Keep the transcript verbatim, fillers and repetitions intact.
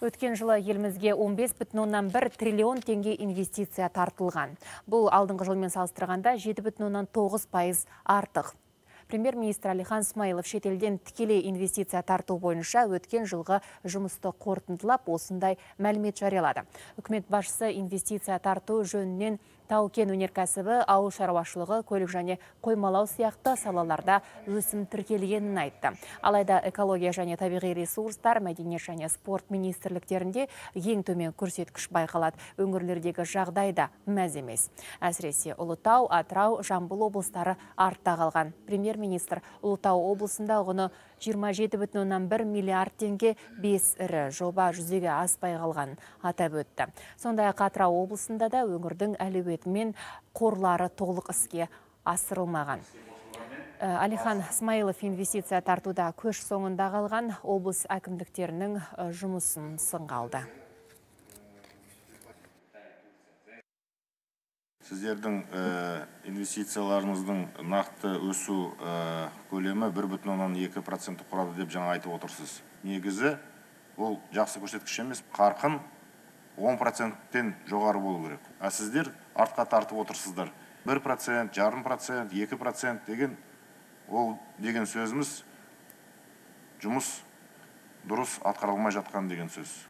Өткен жылы елімізге он бес бүтін оннан бір триллион теңге инвестиция тартылған. Бұл алдыңғы жылмен салыстырғанда жеті бүтін оннан тоғыз пайыз артық. Премьер-министр Алихан Смаилов шетелден тікелей инвестиция тарту бойынша өткен жылғы жұмысты қорытындылап, осындай мәлімет жариялады. Үкімет басшысы инвестиция тарту жөнінен тау-кен өнеркәсібі, ауыл шаруашылығы, көлік және қоймалау сияқты салаларда өсім тіркелгенін айтты. Алайда экология және табиғи ресурстар, мәдениет және спорт министрліктерінде ең төмен көрсеткіш байқалады. Өңірлердегі жағдай да мәз емес. Әсіресе Ұлытау, Атырау, Жамбыл облыстары артта қалған. Премьер-министр Ұлытау облысында құны жиырма жеті бүтін оннан бір миллиард теңге бес ірі жоба жүзеге аспай қалған атап өтті. Сондай-ақ Атырау облысында да өңірдің әлеуетімен қорлары толық іске асырылмаған. Алихан Смаилов инвестиция тартуда көш соңында қалған облыс әкімдіктерінің жұмысын сынға алды. Сіздердің инвестицияларыңыздың нақты өсу көлемі бір бүтін оннан екі процентті құрады деп жаңа айтып отырсыз. Негізі, ол жақсы көрсеткіш емес, қарқын он проценттен жоғары болу керек. А сіздер артқа тартып отырсыздар. бір процент, жарым процент, екі процент деген ол деген сөзіміз жұмыс дұрыс атқарылмай жатқан деген сөз.